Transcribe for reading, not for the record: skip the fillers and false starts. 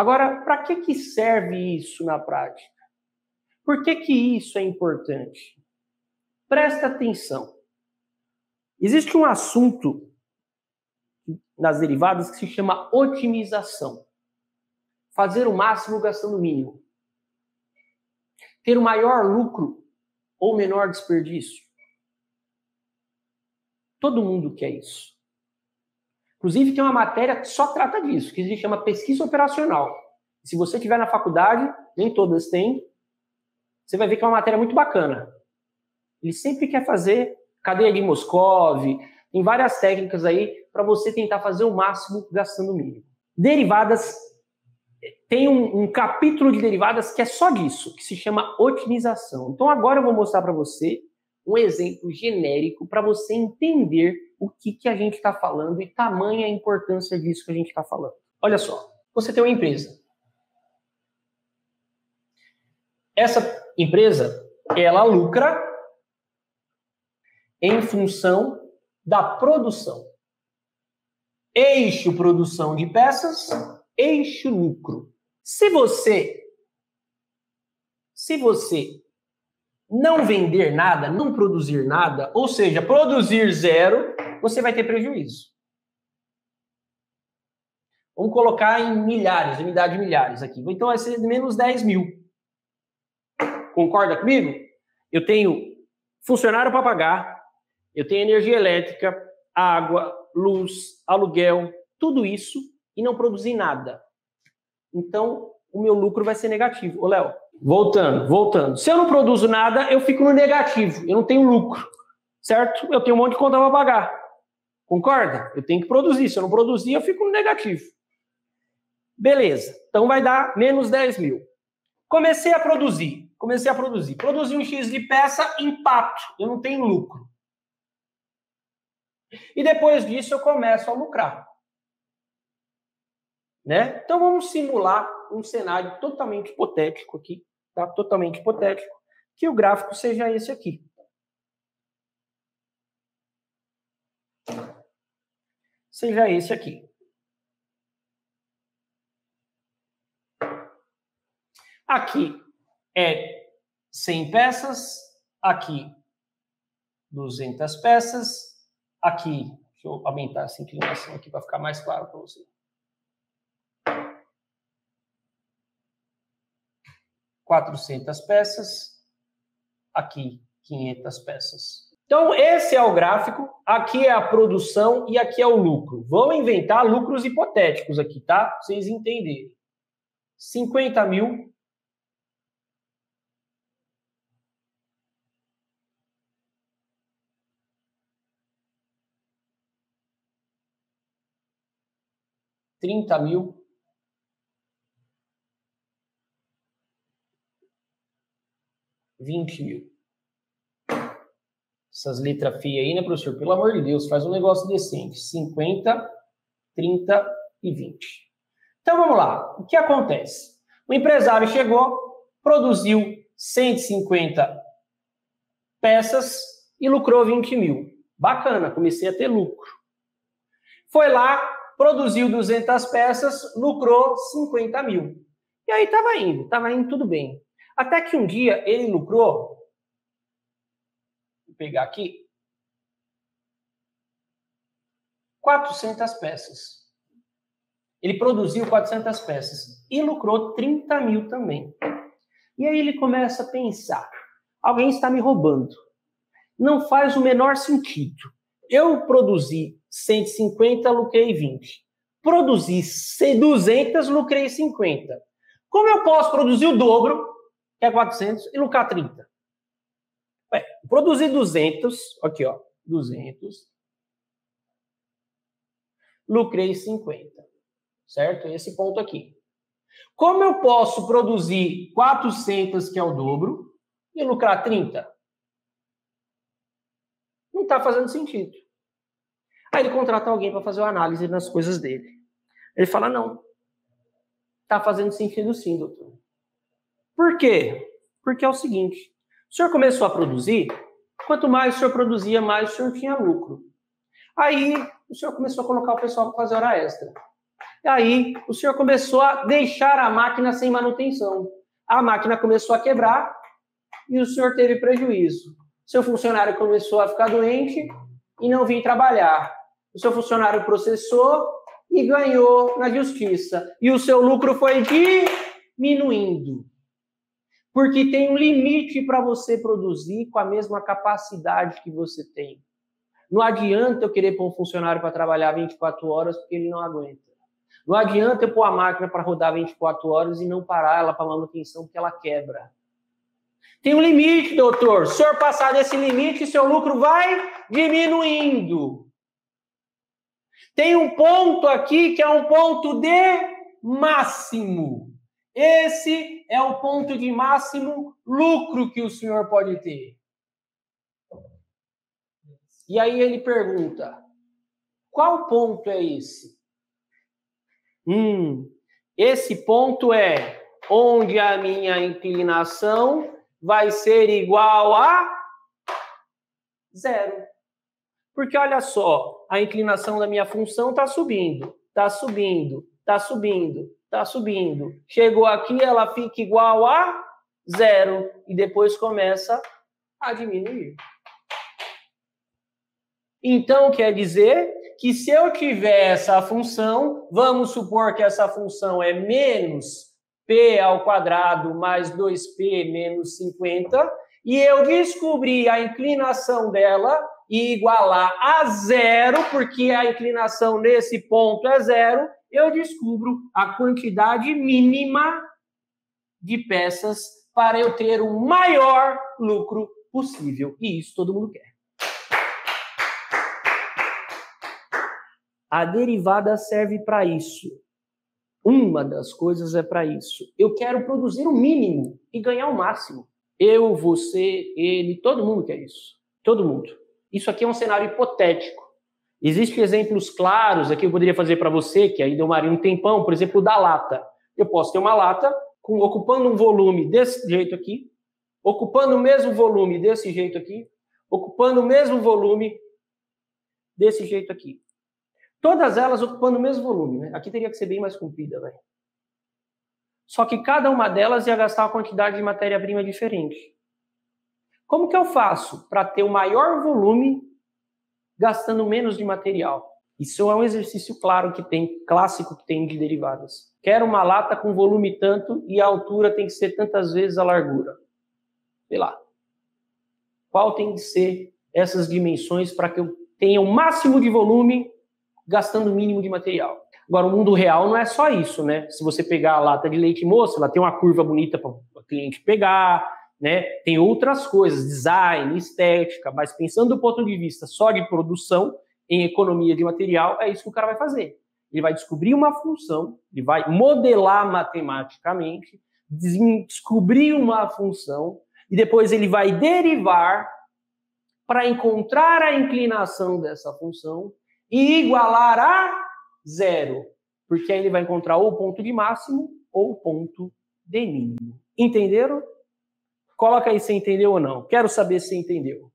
Agora, para que serve isso na prática? Por que isso é importante? Presta atenção. Existe um assunto nas derivadas que se chama otimização. Fazer o máximo gastando o mínimo. Ter o maior lucro ou menor desperdício. Todo mundo quer isso. Inclusive, tem uma matéria que só trata disso, que se chama pesquisa operacional. Se você tiver na faculdade, nem todas têm, você vai ver que é uma matéria muito bacana. Ele sempre quer fazer cadeia de Moscov, tem várias técnicas aí para você tentar fazer o máximo gastando o mínimo. Derivadas, tem um capítulo de derivadas que é só disso, que se chama otimização. Então, agora eu vou mostrar para você um exemplo genérico para você entender o que a gente está falando e tamanha a importância disso que a gente está falando. Olha só, você tem uma empresa. Essa empresa, ela lucra em função da produção. Eixo produção de peças, eixo lucro. Se você não vender nada, não produzir nada, ou seja, produzir zero, você vai ter prejuízo. Vamos colocar em milhares, unidade de milhares aqui. Então vai ser menos 10 mil. Concorda comigo? Eu tenho funcionário para pagar, eu tenho energia elétrica, água, luz, aluguel, tudo isso e não produzi nada. Então, o meu lucro vai ser negativo. Ô, Léo, voltando. Se eu não produzo nada, eu fico no negativo. Eu não tenho lucro, certo? Eu tenho um monte de conta para pagar. Concorda? Eu tenho que produzir. Se eu não produzir, eu fico no negativo. Beleza. Então vai dar menos 10 mil. Comecei a produzir. Produzi um X de peça, empato. Eu não tenho lucro. E depois disso eu começo a lucrar. Né? Então vamos simular um cenário totalmente hipotético aqui, tá? Totalmente hipotético, que o gráfico seja esse aqui. Seja esse aqui. Aqui é 100 peças, aqui 200 peças, aqui, deixa eu aumentar essa inclinação aqui para ficar mais claro para você. 400 peças, aqui 500 peças. Então esse é o gráfico, aqui é a produção e aqui é o lucro. Vamos inventar lucros hipotéticos aqui, tá? Pra vocês entenderem. 50 mil. R$30 mil. R$20 mil. Essas letras feias aí, né, professor? Pelo amor de Deus, faz um negócio decente. 50, 30 e 20. Então, vamos lá. O que acontece? O empresário chegou, produziu 150 peças e lucrou 20 mil. Bacana, comecei a ter lucro. Foi lá, produziu 200 peças, lucrou 50 mil. E aí estava indo tudo bem. Até que um dia ele lucrou, vou pegar aqui, 400 peças. Ele produziu 400 peças e lucrou 30 mil também. E aí ele começa a pensar, alguém está me roubando. Não faz o menor sentido. Eu produzi 150, lucrei 20. Produzi 200, lucrei 50. Como eu posso produzir o dobro? Que é 400 e lucrar 30. Ué, produzir 200, aqui ó, 200, lucrei 50, certo? Esse ponto aqui. Como eu posso produzir 400, que é o dobro, e lucrar 30? Não está fazendo sentido. Aí ele contrata alguém para fazer uma análise nas coisas dele. Ele fala, não, está fazendo sentido sim, doutor. Por quê? Porque é o seguinte, o senhor começou a produzir, quanto mais o senhor produzia, mais o senhor tinha lucro. Aí o senhor começou a colocar o pessoal para fazer hora extra. E aí o senhor começou a deixar a máquina sem manutenção. A máquina começou a quebrar e o senhor teve prejuízo. Seu funcionário começou a ficar doente e não vir trabalhar. O seu funcionário processou e ganhou na justiça. E o seu lucro foi diminuindo. Porque tem um limite para você produzir com a mesma capacidade que você tem. Não adianta eu querer pôr um funcionário para trabalhar 24 horas porque ele não aguenta. Não adianta eu pôr a máquina para rodar 24 horas e não parar ela para manutenção porque ela quebra. Tem um limite, doutor. Se o senhor passar desse limite, seu lucro vai diminuindo. Tem um ponto aqui que é um ponto de máximo. Esse é o ponto de máximo lucro que o senhor pode ter. E aí ele pergunta, qual ponto é esse? Esse ponto é onde a minha inclinação vai ser igual a zero. Porque olha só, a inclinação da minha função está subindo, está subindo, está subindo, está subindo. Chegou aqui, ela fica igual a zero e depois começa a diminuir. Então quer dizer que se eu tiver essa função, vamos supor que essa função é menos p² mais 2p menos 50, e eu descobri a inclinação dela e igualar a zero, porque a inclinação nesse ponto é zero, eu descubro a quantidade mínima de peças para eu ter o maior lucro possível. E isso todo mundo quer. A derivada serve para isso. Uma das coisas é para isso. Eu quero produzir o mínimo e ganhar o máximo. Eu, você, ele, todo mundo quer isso. Todo mundo. Isso aqui é um cenário hipotético. Existem exemplos claros aqui, eu poderia fazer para você, que aí demoraria um tempão, por exemplo, da lata. Eu posso ter uma lata ocupando um volume desse jeito aqui, ocupando o mesmo volume desse jeito aqui, ocupando o mesmo volume desse jeito aqui. Todas elas ocupando o mesmo volume, né? Aqui teria que ser bem mais comprida, velho. Só que cada uma delas ia gastar uma quantidade de matéria-prima diferente. Como que eu faço para ter o maior volume gastando menos de material? Isso é um exercício claro que tem, clássico que tem de derivadas. Quero uma lata com volume tanto e a altura tem que ser tantas vezes a largura. Sei lá. Qual tem que ser essas dimensões para que eu tenha o máximo de volume gastando o mínimo de material. Agora, o mundo real não é só isso, né? Se você pegar a lata de leite moça, ela tem uma curva bonita para o cliente pegar, né? Tem outras coisas, design, estética, mas pensando do ponto de vista só de produção, em economia de material, é isso que o cara vai fazer. Ele vai descobrir uma função, ele vai modelar matematicamente, descobrir uma função, e depois ele vai derivar para encontrar a inclinação dessa função e igualar a zero, porque aí ele vai encontrar ou o ponto de máximo ou o ponto de mínimo. Entenderam? Coloca aí se entendeu ou não. Quero saber se entendeu.